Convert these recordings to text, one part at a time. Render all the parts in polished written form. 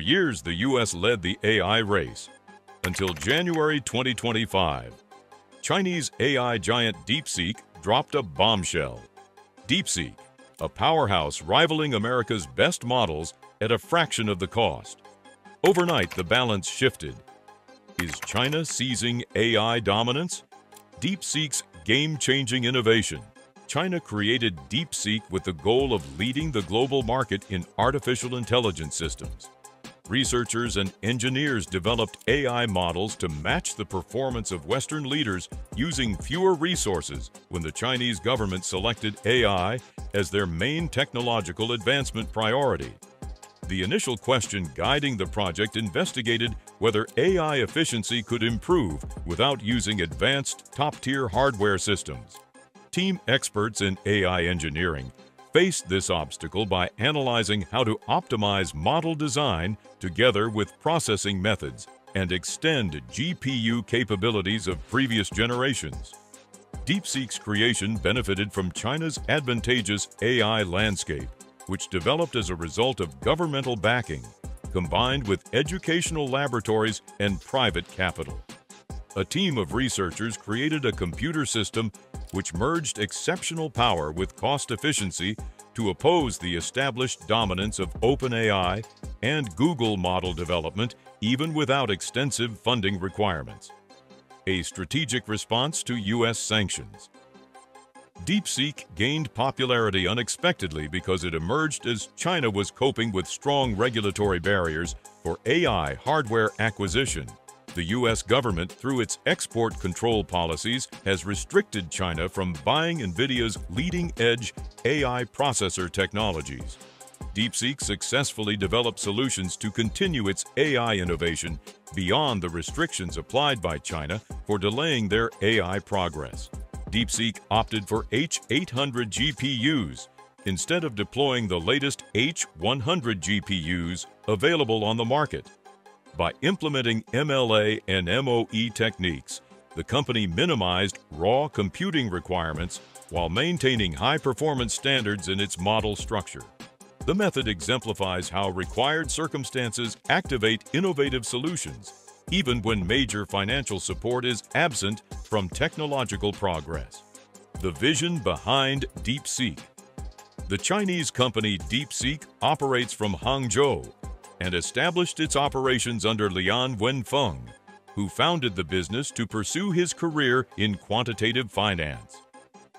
For years, the U.S. led the AI race, until January 2025. Chinese AI giant DeepSeek dropped a bombshell. DeepSeek, a powerhouse rivaling America's best models at a fraction of the cost. Overnight, the balance shifted. Is China seizing AI dominance? DeepSeek's game-changing innovation. China created DeepSeek with the goal of leading the global market in artificial intelligence systems. Researchers and engineers developed AI models to match the performance of Western leaders using fewer resources when the Chinese government selected AI as their main technological advancement priority. The initial question guiding the project investigated whether AI efficiency could improve without using advanced, top-tier hardware systems. Team experts in AI engineering faced this obstacle by analyzing how to optimize model design together with processing methods and extend GPU capabilities of previous generations. DeepSeek's creation benefited from China's advantageous AI landscape, which developed as a result of governmental backing, combined with educational laboratories and private capital. A team of researchers created a computer system which merged exceptional power with cost efficiency to oppose the established dominance of OpenAI and Google model development, even without extensive funding requirements. A strategic response to U.S. sanctions. DeepSeek gained popularity unexpectedly because it emerged as China was coping with strong regulatory barriers for AI hardware acquisition. The U.S. government, through its export control policies, has restricted China from buying NVIDIA's leading-edge AI processor technologies. DeepSeek successfully developed solutions to continue its AI innovation beyond the restrictions applied by China for delaying their AI progress. DeepSeek opted for H800 GPUs instead of deploying the latest H100 GPUs available on the market. By implementing MLA and MOE techniques, the company minimized raw computing requirements while maintaining high-performance standards in its model structure. The method exemplifies how required circumstances activate innovative solutions, even when major financial support is absent from technological progress. The vision behind DeepSeek. The Chinese company DeepSeek operates from Hangzhou and established its operations under Liang Wenfeng, who founded the business to pursue his career in quantitative finance.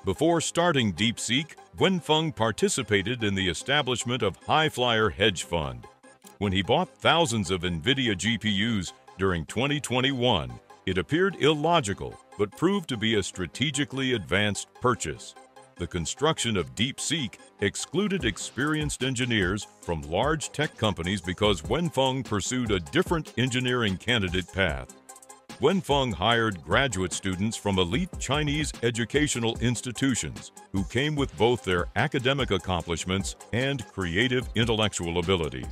Before starting DeepSeek, Wenfeng participated in the establishment of HighFlyer Hedge Fund. When he bought thousands of NVIDIA GPUs during 2021, it appeared illogical but proved to be a strategically advanced purchase. The construction of DeepSeek excluded experienced engineers from large tech companies because Wenfeng pursued a different engineering candidate path. Wenfeng hired graduate students from elite Chinese educational institutions who came with both their academic accomplishments and creative intellectual abilities.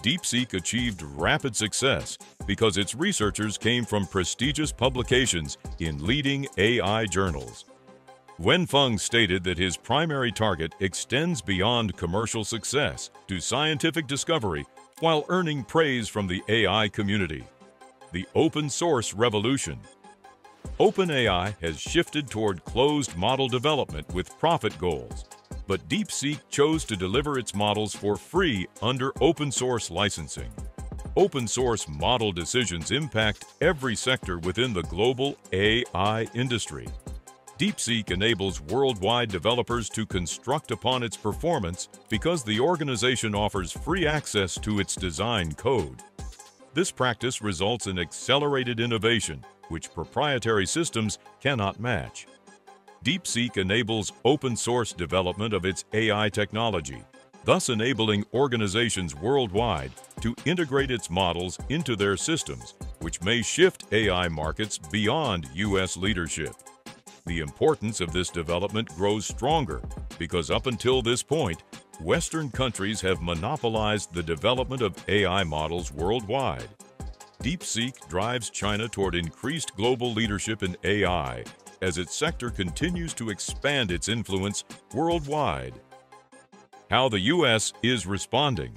DeepSeek achieved rapid success because its researchers came from prestigious publications in leading AI journals. Wenfeng stated that his primary target extends beyond commercial success to scientific discovery while earning praise from the AI community. The open source revolution. OpenAI has shifted toward closed model development with profit goals, but DeepSeek chose to deliver its models for free under open source licensing. Open source model decisions impact every sector within the global AI industry. DeepSeek enables worldwide developers to construct upon its performance because the organization offers free access to its design code. This practice results in accelerated innovation, which proprietary systems cannot match. DeepSeek enables open-source development of its AI technology, thus enabling organizations worldwide to integrate its models into their systems, which may shift AI markets beyond U.S. leadership. The importance of this development grows stronger because up until this point, Western countries have monopolized the development of AI models worldwide. DeepSeek drives China toward increased global leadership in AI as its sector continues to expand its influence worldwide. How the U.S. is responding.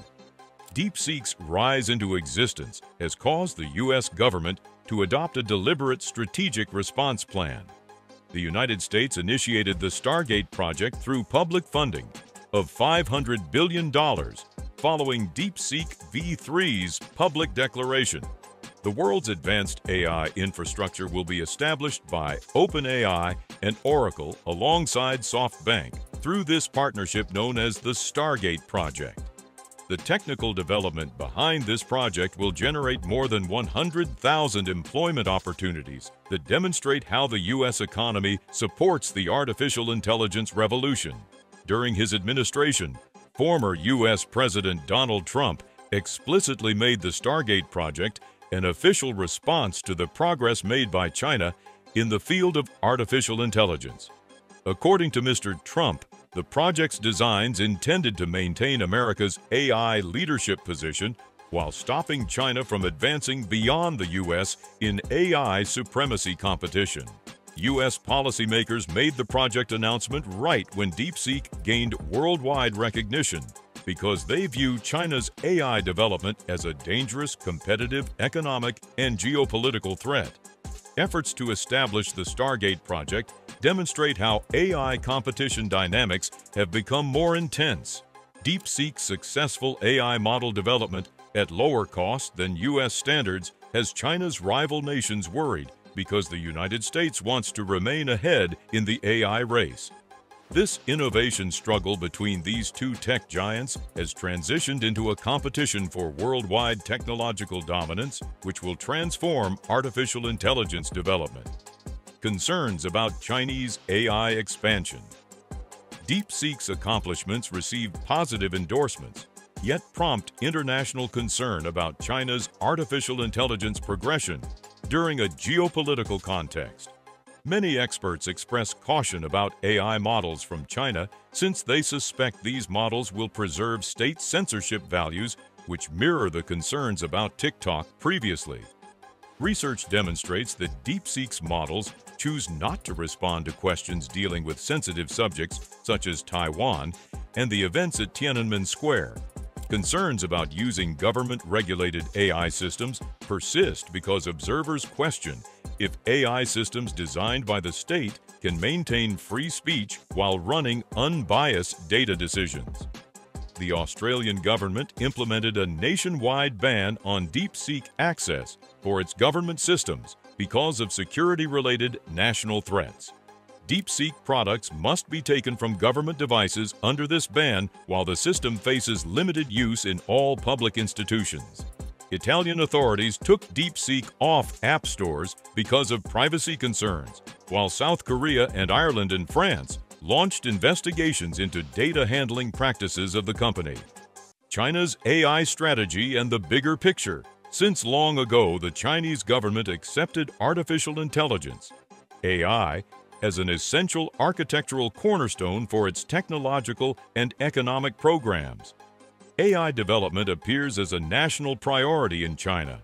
DeepSeek's rise into existence has caused the U.S. government to adopt a deliberate strategic response plan. The United States initiated the Stargate Project through public funding of $500 billion following DeepSeek V3's public declaration. The world's advanced AI infrastructure will be established by OpenAI and Oracle alongside SoftBank through this partnership known as the Stargate Project. The technical development behind this project will generate more than 100,000 employment opportunities that demonstrate how the U.S. economy supports the artificial intelligence revolution. During his administration, former U.S. President Donald Trump explicitly made the Stargate Project an official response to the progress made by China in the field of artificial intelligence. According to Mr. Trump, the project's designs intended to maintain America's AI leadership position while stopping China from advancing beyond the U.S. in AI supremacy competition. U.S. policymakers made the project announcement right when DeepSeek gained worldwide recognition, because they view China's AI development as a dangerous competitive economic and geopolitical threat. Efforts to establish the Stargate Project demonstrate how AI competition dynamics have become more intense. DeepSeek's successful AI model development at lower cost than U.S. standards has China's rival nations worried, because the United States wants to remain ahead in the AI race. This innovation struggle between these two tech giants has transitioned into a competition for worldwide technological dominance, which will transform artificial intelligence development. Concerns about Chinese AI expansion. DeepSeek's accomplishments received positive endorsements, yet prompt international concern about China's artificial intelligence progression during a geopolitical context. Many experts express caution about AI models from China since they suspect these models will preserve state censorship values, which mirror the concerns about TikTok previously. Research demonstrates that DeepSeek's models choose not to respond to questions dealing with sensitive subjects such as Taiwan and the events at Tiananmen Square. Concerns about using government-regulated AI systems persist because observers question if AI systems designed by the state can maintain free speech while running unbiased data decisions. The Australian government implemented a nationwide ban on DeepSeek access for its government systems because of security-related national threats. DeepSeek products must be taken from government devices under this ban while the system faces limited use in all public institutions. Italian authorities took DeepSeek off app stores because of privacy concerns, while South Korea and Ireland and France launched investigations into data handling practices of the company. China's AI strategy and the bigger picture. Since long ago, the Chinese government accepted artificial intelligence, AI, as an essential architectural cornerstone for its technological and economic programs. AI development appears as a national priority in China,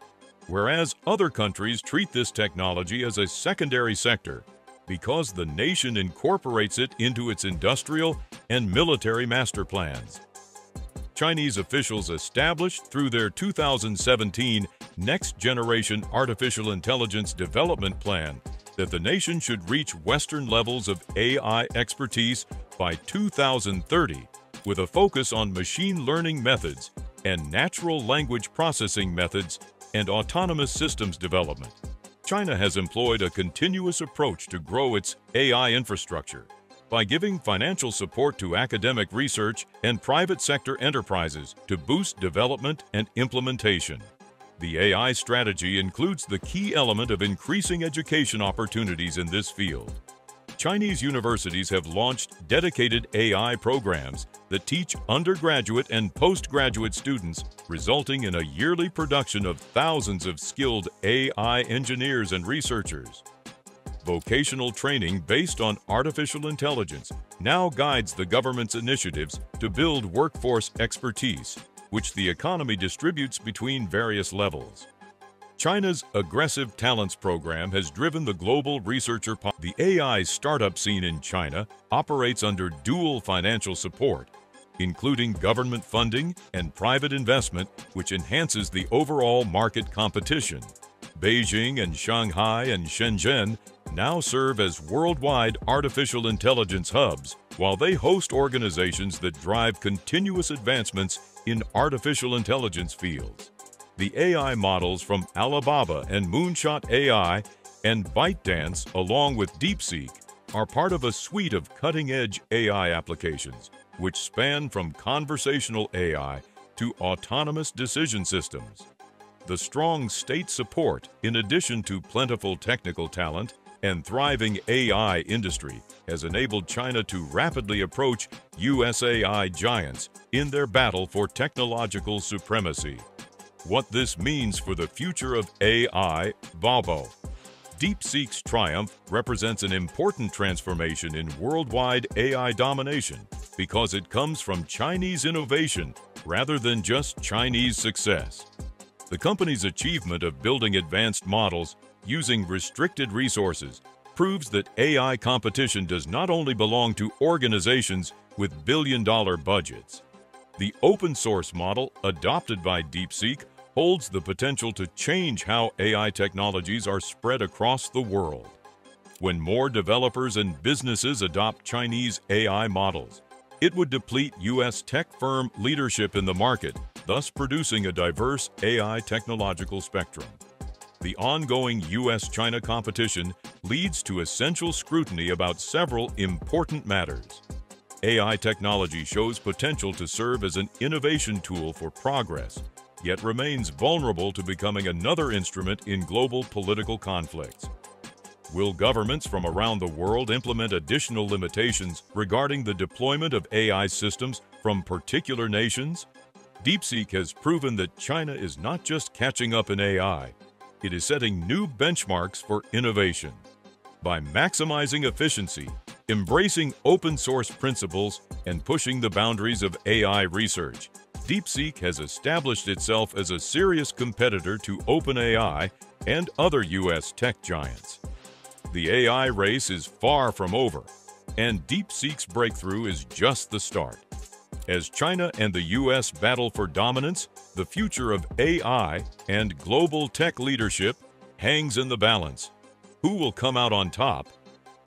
whereas other countries treat this technology as a secondary sector because the nation incorporates it into its industrial and military master plans. Chinese officials established through their 2017 Next Generation Artificial Intelligence Development Plan that the nation should reach Western levels of AI expertise by 2030, with a focus on machine learning methods and natural language processing methods and autonomous systems development. China has employed a continuous approach to grow its AI infrastructure by giving financial support to academic research and private sector enterprises to boost development and implementation. The AI strategy includes the key element of increasing education opportunities in this field. Chinese universities have launched dedicated AI programs that teach undergraduate and postgraduate students, resulting in a yearly production of thousands of skilled AI engineers and researchers. Vocational training based on artificial intelligence now guides the government's initiatives to build workforce expertise, which the economy distributes between various levels. China's aggressive talents program has driven the global researcher population. The AI startup scene in China operates under dual financial support, including government funding and private investment, which enhances the overall market competition. Beijing and Shanghai and Shenzhen now serve as worldwide artificial intelligence hubs, while they host organizations that drive continuous advancements in artificial intelligence fields. The AI models from Alibaba and Moonshot AI and ByteDance, along with DeepSeek, are part of a suite of cutting-edge AI applications, which span from conversational AI to autonomous decision systems. The strong state support, in addition to plentiful technical talent and thriving AI industry, has enabled China to rapidly approach US AI giants in their battle for technological supremacy. What this means for the future of AI, Bobo. DeepSeek's triumph represents an important transformation in worldwide AI domination because it comes from Chinese innovation rather than just Chinese success. The company's achievement of building advanced models using restricted resources proves that AI competition does not only belong to organizations with billion-dollar budgets. The open-source model adopted by DeepSeek holds the potential to change how AI technologies are spread across the world. When more developers and businesses adopt Chinese AI models, it would deplete U.S. tech firm leadership in the market, thus producing a diverse AI technological spectrum. The ongoing U.S.-China competition leads to essential scrutiny about several important matters. AI technology shows potential to serve as an innovation tool for progress, yet remains vulnerable to becoming another instrument in global political conflicts. Will governments from around the world implement additional limitations regarding the deployment of AI systems from particular nations? DeepSeek has proven that China is not just catching up in AI, it is setting new benchmarks for innovation. By maximizing efficiency, embracing open-source principles, and pushing the boundaries of AI research, DeepSeek has established itself as a serious competitor to OpenAI and other U.S. tech giants. The AI race is far from over, and DeepSeek's breakthrough is just the start. As China and the U.S. battle for dominance, the future of AI and global tech leadership hangs in the balance. Who will come out on top?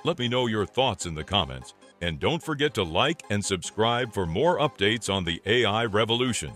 Let me know your thoughts in the comments. And don't forget to like and subscribe for more updates on the AI revolution.